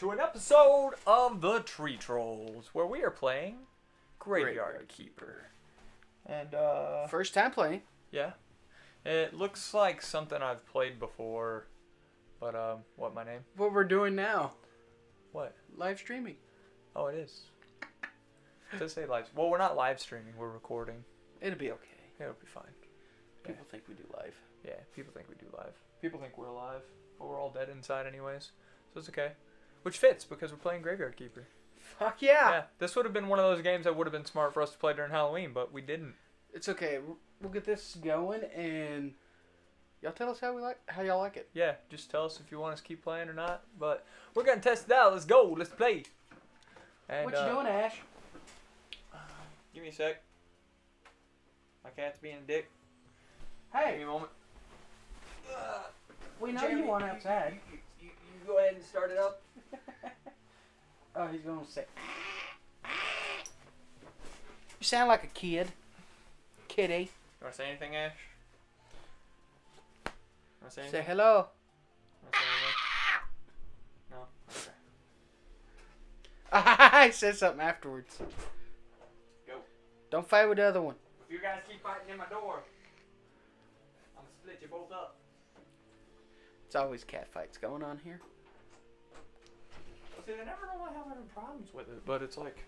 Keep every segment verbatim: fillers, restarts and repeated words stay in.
welcome to an episode of the Tree Trolls, where we are playing Graveyard Keeper. And, uh... first time playing. Yeah. It looks like something I've played before, but, um, what, my name? What we're doing now. What? Live streaming. Oh, it is. It does say live... Well, we're not live streaming, we're recording. It'll be okay. It'll be fine. People yeah. think we do live. Yeah, people think we do live. People think we're alive, but we're all dead inside anyways, so it's okay. Which fits, because we're playing Graveyard Keeper. Fuck yeah! Yeah, this would have been one of those games that would have been smart for us to play during Halloween, but we didn't. It's okay. We'll get this going, and y'all tell us how we like, how y'all like it. Yeah, just tell us if you want us to keep playing or not, but we're going to test it out. Let's go. Let's play. And, what you uh, doing, Ash? Give me a sec. My cat's being a dick. Hey! Give me a moment. Uh, we know Jeremy, you want outside. You, you, you, you go ahead and start it up. Oh, he's going to say. You sound like a kid. Kitty. You want to say anything, Ash? You want to say anything? Say hello. You want to say anything? No? Okay. I said something afterwards. Go. Don't fight with the other one. If you guys keep fighting in my door, I'm going to split you both up. It's always cat fights going on here. See, I never know why I'm having problems with it, but it's like,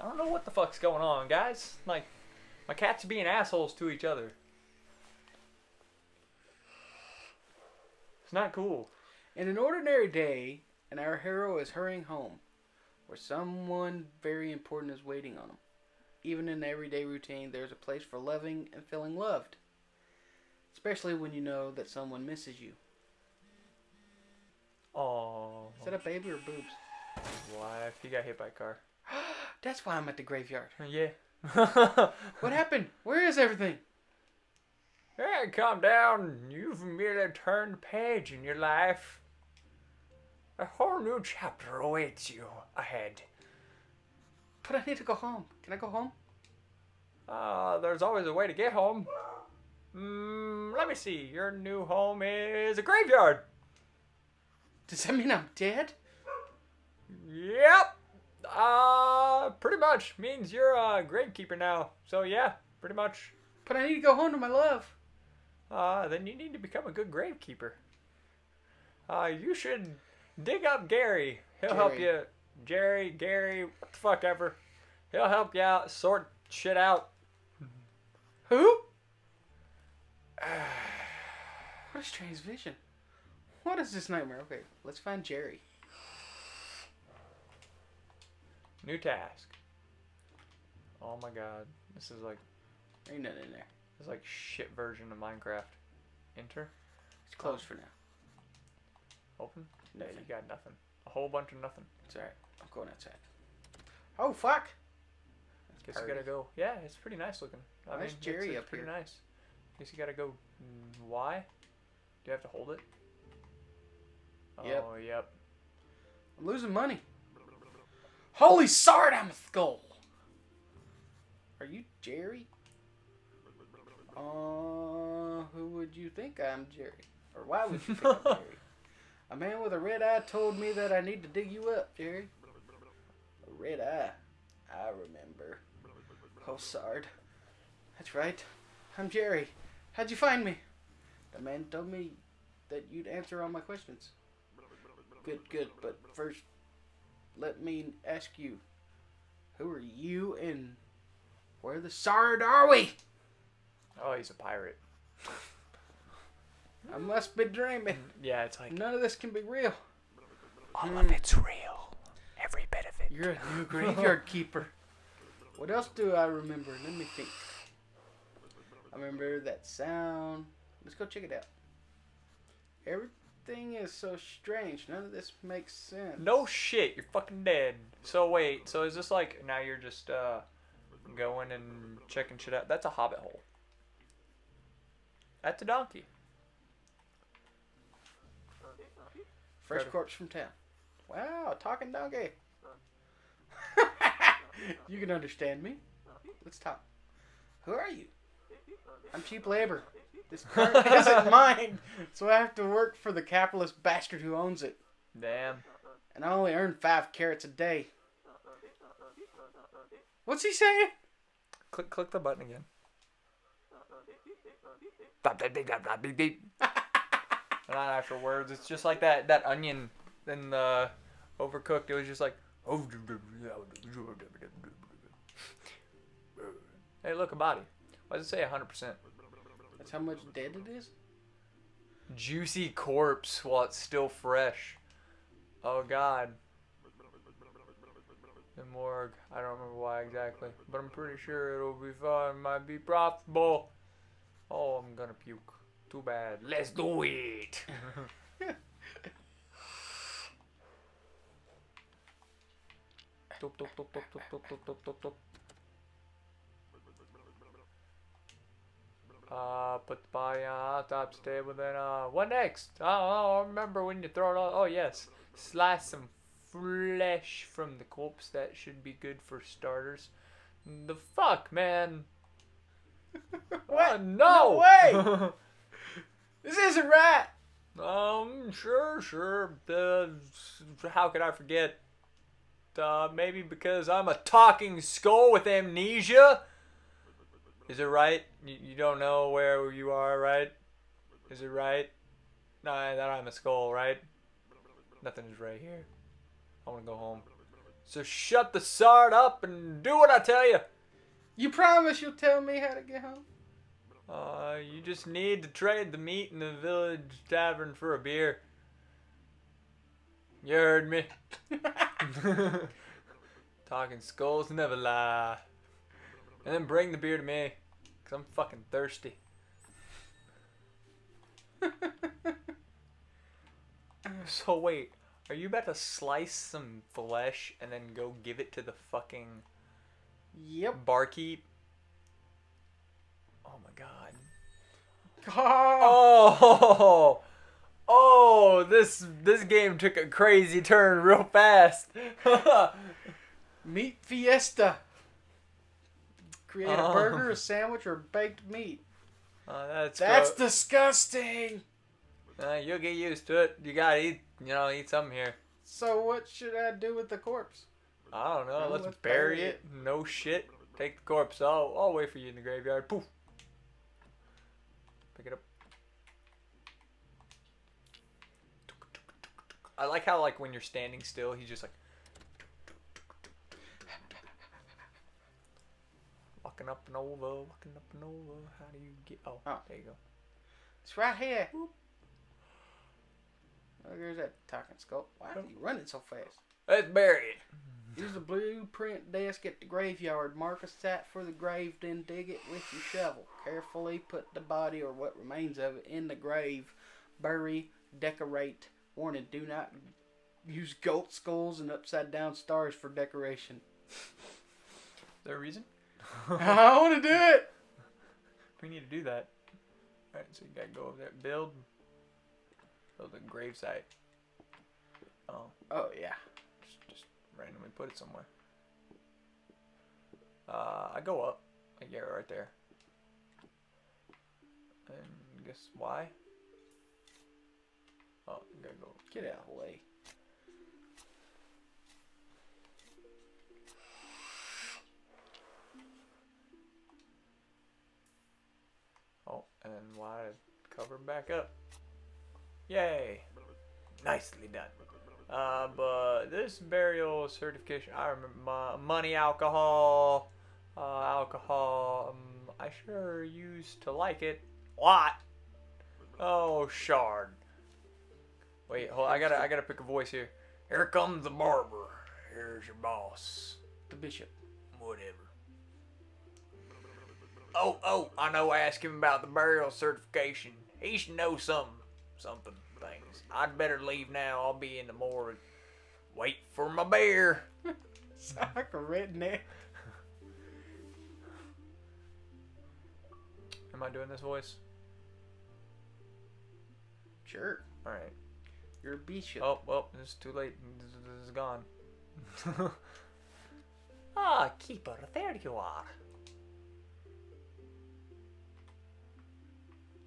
I don't know what the fuck's going on, guys. Like, my cats are being assholes to each other. It's not cool. In an ordinary day, and our hero is hurrying home, where someone very important is waiting on him. Even in everyday routine, there's a place for loving and feeling loved. Especially when you know that someone misses you. Oh. Is that a baby or boobs? His wife. He got hit by a car. That's why I'm at the graveyard. Yeah. What happened? Where is everything? Hey, calm down. You've merely turned a page in your life. A whole new chapter awaits you ahead. But I need to go home. Can I go home? Uh, there's always a way to get home. Mm, let me see. Your new home is a graveyard. Does that mean I'm dead? Yep. Uh, pretty much means you're a gravekeeper now. So yeah, pretty much. But I need to go home to my love. Uh, then you need to become a good gravekeeper. Uh, you should dig up Gary. He'll Jerry. help you. Jerry, Gary, what the fuck ever. He'll help you out, sort shit out. Who? What a strange vision. What is this nightmare? Okay, let's find Jerry. New task. Oh my god. This is like... There ain't nothing in there. It's like shit version of Minecraft. Enter. It's closed oh. for now. Open? No, you got nothing. A whole bunch of nothing. It's alright. I'm going outside. Oh, fuck! That's Guess party. you gotta go. Yeah, it's pretty nice looking. I Why mean, is Jerry it's, it's up pretty here? nice. Guess you gotta go... Why? Do you have to hold it? Yep. Oh, yep. I'm losing money. Holy sard, I'm a skull. Are you Jerry? Uh, who would you think I'm Jerry? Or why would you think I'm Jerry? A man with a red eye told me that I need to dig you up, Jerry. A red eye. I remember. Oh, sard. That's right. I'm Jerry. How'd you find me? The man told me that you'd answer all my questions. Good, good, but first, let me ask you, who are you and where the sard are we? Oh, he's a pirate. I must be dreaming. Yeah, it's like... None of this can be real. All mm. of it's real. Every bit of it. You're a new graveyard keeper. What else do I remember? Let me think. I remember that sound. Let's go check it out. Every... Thing is so strange. None of this makes sense. No shit, you're fucking dead. So wait, so is this like now you're just uh going and checking shit out? That's a hobbit hole. That's a donkey. Fresh corpse from town. Wow, talking donkey. You can understand me. Let's talk. Who are you? I'm cheap labor. This cart isn't mine, so I have to work for the capitalist bastard who owns it. Damn. And I only earn five carrots a day. What's he saying? Click click the button again. They're not actual words. It's just like that that onion in the Overcooked. It was just like, hey, look, a body. Why does it say one hundred percent? That's how much dead it is? Juicy corpse while it's still fresh. Oh, God. The morgue. I don't remember why exactly, but I'm pretty sure it'll be fun. Might be profitable. Oh, I'm gonna puke. Too bad. Let's do it. Top, top, top, top, top, top, top, top, top, top. Uh, put the body on a hot-top table, then, uh, what next? Oh, I remember when you throw it all. Oh, yes. Slice some flesh from the corpse. That should be good for starters. The fuck, man? What? Oh, no! No way! This isn't right! Um, sure, sure. Uh, how could I forget? Uh, maybe because I'm a talking skull with amnesia? Is it right? You, you don't know where you are, right? Is it right? No, that I'm a skull, right? Nothing is right here. I want to go home. So shut the sard up and do what I tell you. You promise you'll tell me how to get home? Uh, you just need to trade the meat in the village tavern for a beer. You heard me. Talking skulls never lie. And then bring the beer to me, cause I'm fucking thirsty. So wait, are you about to slice some flesh and then go give it to the fucking yep barkeep? Oh my god. Oh. Oh, this this game took a crazy turn real fast. Meat fiesta. Create a um, burger, a sandwich, or baked meat. Uh, that's that's disgusting. Uh, you'll get used to it. You gotta eat. You know, eat something here. So what should I do with the corpse? I don't know. Oh, let's, let's bury, bury it. it. No shit. Take the corpse. I'll I'll wait for you in the graveyard. Poof. Pick it up. I like how, like, when you're standing still, he's just like walking up and over, walking up and over. How do you get? Oh, oh. There you go. It's right here. Whoop. Oh, there's that talking skull. Why are you running so fast? Let's bury it. Use the blueprint desk at the graveyard. Mark a site for the grave, then dig it with your shovel. Carefully put the body or what remains of it in the grave. Bury, decorate. Warning, do not use goat skulls and upside down stars for decoration. Is there a reason? I want to do it! We need to do that. Alright, so you gotta go over there. Build. Build a gravesite. Oh. Oh, yeah. Just, just randomly put it somewhere. Uh, I go up. Like, yeah, right there. And guess why? Oh, I'm gonna go. Get out of the way. Oh, and then why cover back up? Yay! Nicely done. Uh, but this burial certification, I remember my money, alcohol, uh, alcohol. Um, I sure used to like it. What? Oh, shard. Wait, hold on, I gotta, I gotta pick a voice here. Here comes the barber. Here's your boss. The bishop. Whatever. Oh, oh, I know I asked him about the burial certification. He should know something, something things. I'd better leave now. I'll be in the morgue. Wait for my beer. Sound like a redneck. Am I doing this voice? Sure. All right. You're a bishop. Oh, well, it's too late. This is gone. Ah, Keeper, there you are.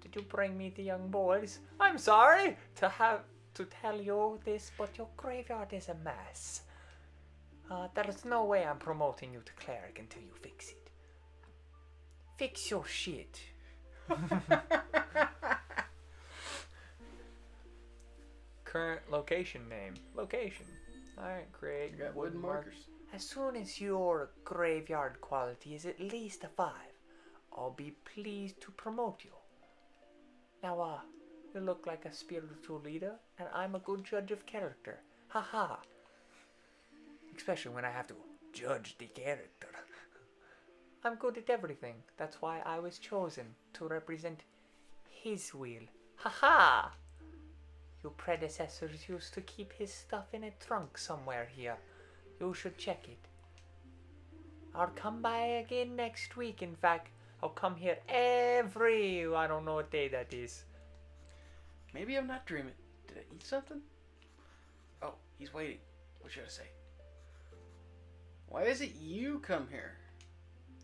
Did you bring me the young boys? I'm sorry to have to tell you all this, but your graveyard is a mess. Uh, there's no way I'm promoting you to cleric until you fix it. Fix your shit. Current location name. Location. Alright, create. You got wooden markers. markers. As soon as your graveyard quality is at least a five, I'll be pleased to promote you. Now, uh, you look like a spiritual leader, and I'm a good judge of character. Haha. Especially when I have to judge the character. I'm good at everything. That's why I was chosen to represent his will. Haha. Your predecessors used to keep his stuff in a trunk somewhere here. You should check it. I'll come by again next week. In fact, I'll come here every... I don't know what day that is. Maybe I'm not dreaming. Did I eat something? Oh, he's waiting. What should I say? Why is it you come here?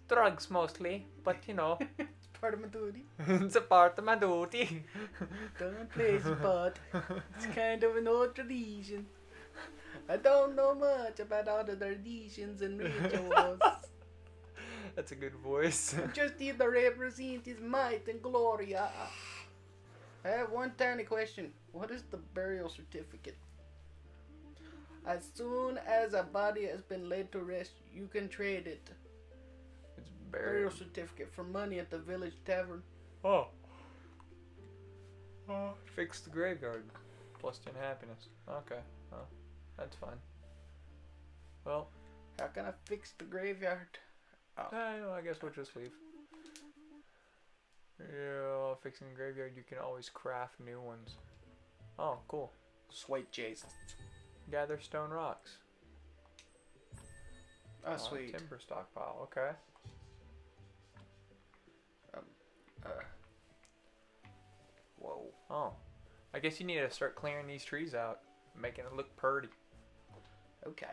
Drugs mostly, but you know. It's part of my duty. It's a part of my duty. Don't play spot. It's kind of an old tradition. I don't know much about all the traditions and rituals. That's a good voice. I'm just here to represent his might and glory. I have one tiny question. What is the burial certificate? As soon as a body has been laid to rest, you can trade it. It's burial certificate for money at the village tavern. Oh. Oh, fix the graveyard. Plus ten happiness. Okay. Oh. That's fine. Well, how can I fix the graveyard? Oh. I, well, I guess we'll just leave. Yeah, fixing the graveyard, you can always craft new ones. Oh, cool. Sweet Jesus. Gather stone rocks. Oh, oh sweet. Timber stockpile, okay. Um, uh. Whoa. Oh. I guess you need to start clearing these trees out, making it look pretty. Okay.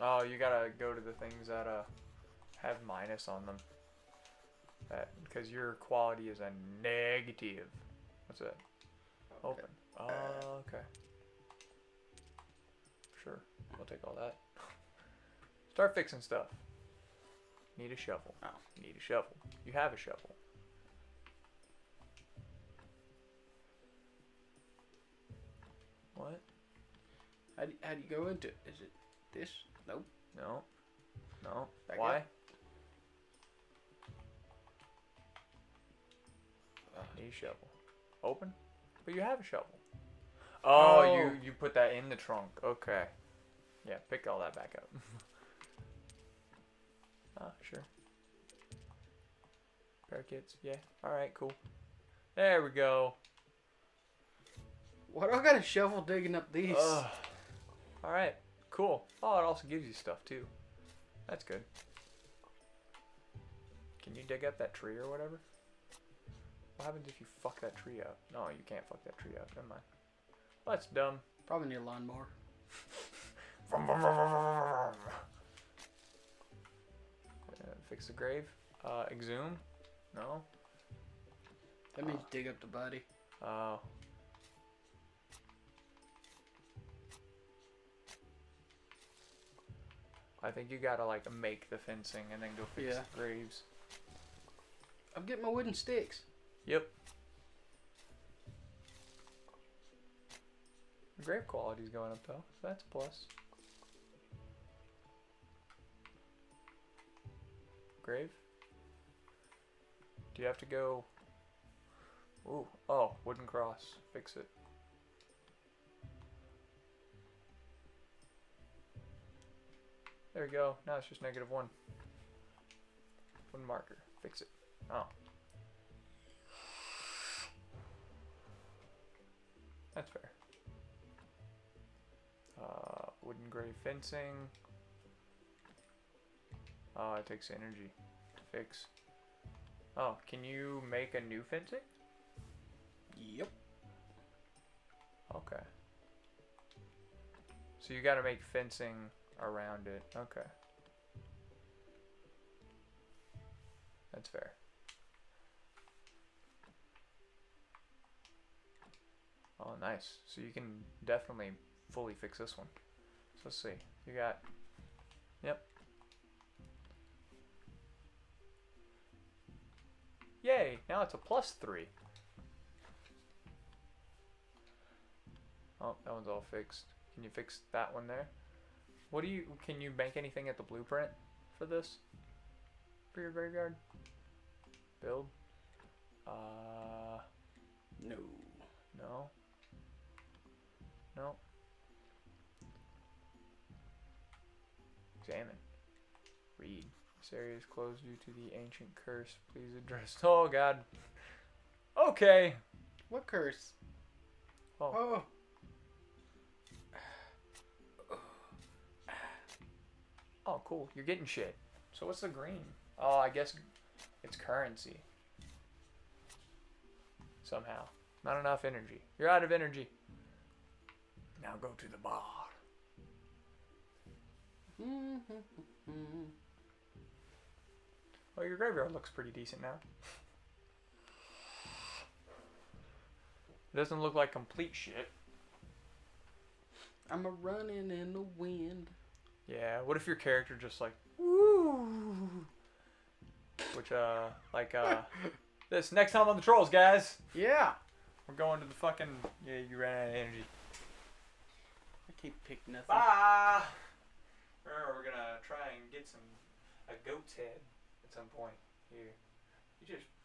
Oh, you gotta go to the things that uh, have minus on them. That, because your quality is a negative. What's that? Okay. Open. Oh, uh, okay. Sure, we'll take all that. Start fixing stuff. Need a shovel. Oh. Need a shovel. You have a shovel. What? How do, how do you go into it? Is it this? Nope. No. No. Back Why? Up. Need a shovel. Open? But you have a shovel. Oh, oh, you you put that in the trunk. Okay. Yeah, pick all that back up. Ah, uh, sure. Parakeets. Yeah. All right. Cool. There we go. What do I got a shovel digging up these? Ugh. All right. Cool. Oh, it also gives you stuff too. That's good. Can you dig up that tree or whatever? What happens if you fuck that tree up? No, you can't fuck that tree up. Never mind. Well, that's dumb. Probably need a lawnmower. uh, fix the grave. Uh, exhume? No. That means uh, dig up the body. Oh. Uh, I think you gotta like make the fencing and then go fix yeah. the graves. I'm getting my wooden sticks. Yep. Grave quality's going up though, so that's a plus. Grave? Do you have to go... Ooh, oh, wooden cross. Fix it. There we go. Now it's just negative one. Wooden marker. Fix it. Oh. That's fair. Uh, wooden grave fencing. Oh, it takes energy. Fix. Oh, can you make a new fencing? Yep. Okay. So you gotta make fencing around it. Okay. That's fair. Oh, nice. So you can definitely fully fix this one. So let's see. You got... Yep. Yay! Now it's a plus three. Oh, that one's all fixed. Can you fix that one there? What do you... Can you bank anything at the blueprint for this? For your graveyard? Build? Uh... No. No? No? Examine. Read. This area is closed due to the ancient curse. Please address... Oh, God. Okay. What curse? Oh. Oh. Oh, cool. You're getting shit. So what's the green? Oh, I guess it's currency. Somehow. Not enough energy. You're out of energy. Now go to the bar. Well, your graveyard looks pretty decent now. It doesn't look like complete shit. I'm a running in the wind. Yeah, what if your character just like, woo? Which, uh, like, uh, this next time on the Trolls, guys. Yeah. We're going to the fucking... Yeah, you ran out of energy. I can't pick nothing. Bye! Remember, we're gonna try and get some... a goat's head at some point. Here. You just...